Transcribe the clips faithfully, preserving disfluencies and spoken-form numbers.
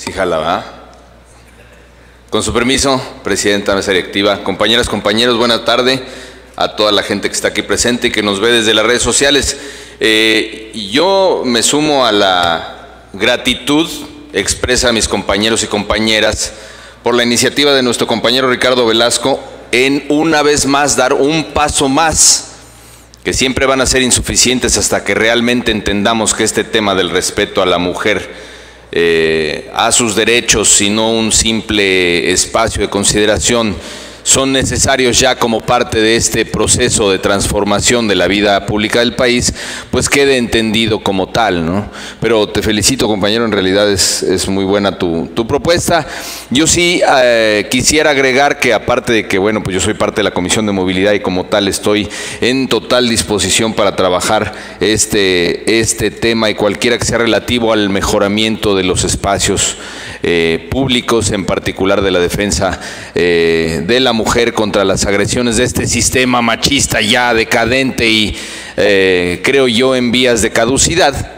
Sí jala, ¿verdad? Con su permiso, presidenta, mesa directiva, compañeras, compañeros, buena tarde a toda la gente que está aquí presente y que nos ve desde las redes sociales. Eh, yo me sumo a la gratitud expresa a mis compañeros y compañeras por la iniciativa de nuestro compañero Ricardo Velazco en una vez más dar un paso más, que siempre van a ser insuficientes hasta que realmente entendamos que este tema del respeto a la mujer, eh, a sus derechos y no un simple espacio de consideración, son necesarios ya como parte de este proceso de transformación de la vida pública del país, pues quede entendido como tal, ¿no? Pero te felicito, compañero, en realidad es, es muy buena tu, tu propuesta. Yo sí eh, quisiera agregar que aparte de que, bueno, pues yo soy parte de la Comisión de Movilidad y como tal estoy en total disposición para trabajar este, este tema y cualquiera que sea relativo al mejoramiento de los espacios eh, públicos, en particular de la defensa eh, de la la mujer contra las agresiones de este sistema machista ya decadente y eh, creo yo en vías de caducidad.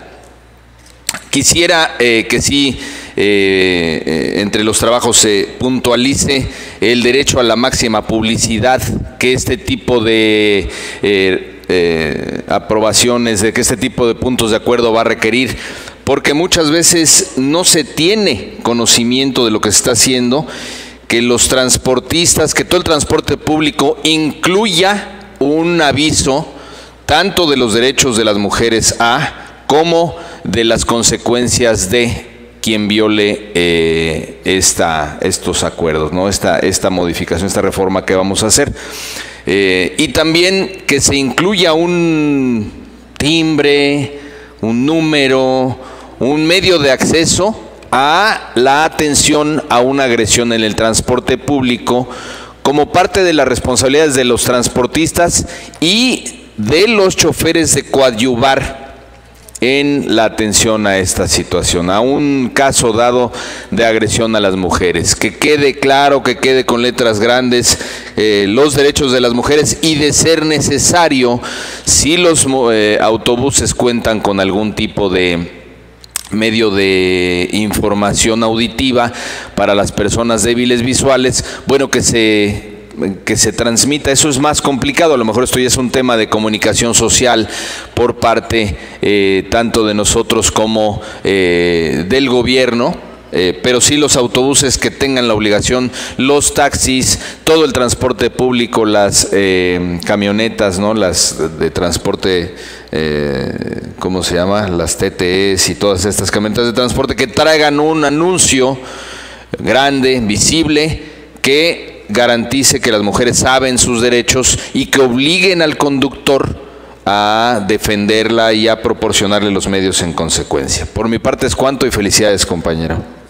Quisiera eh, que sí eh, entre los trabajos se puntualice el derecho a la máxima publicidad que este tipo de eh, eh, aprobaciones, de que este tipo de puntos de acuerdo va a requerir, porque muchas veces no se tiene conocimiento de lo que se está haciendo, que los transportistas, que todo el transporte público incluya un aviso tanto de los derechos de las mujeres a como de las consecuencias de quien viole eh, esta, estos acuerdos, ¿no? esta, esta modificación, esta reforma que vamos a hacer. Eh, y también que se incluya un timbre, un número, un medio de acceso a la atención a una agresión en el transporte público como parte de las responsabilidades de los transportistas y de los choferes de coadyuvar en la atención a esta situación, a un caso dado de agresión a las mujeres. Que quede claro, que quede con letras grandes eh, los derechos de las mujeres y, de ser necesario, si los eh, autobuses cuentan con algún tipo de medio de información auditiva para las personas débiles visuales, bueno, que se que se transmita. Eso es más complicado, a lo mejor esto ya es un tema de comunicación social por parte eh, tanto de nosotros como eh, del gobierno, eh, pero sí los autobuses que tengan la obligación, los taxis, todo el transporte público, las eh, camionetas, no, las de transporte Eh, ¿cómo se llama? Las T T Es y todas estas camionetas de transporte que traigan un anuncio grande, visible, que garantice que las mujeres saben sus derechos y que obliguen al conductor a defenderla y a proporcionarle los medios en consecuencia. Por mi parte es cuanto y felicidades, compañero.